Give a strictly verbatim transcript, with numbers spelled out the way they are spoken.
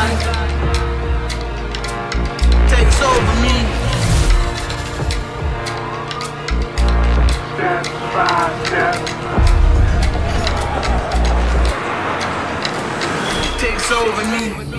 mind takes over me. Step by step, takes over me.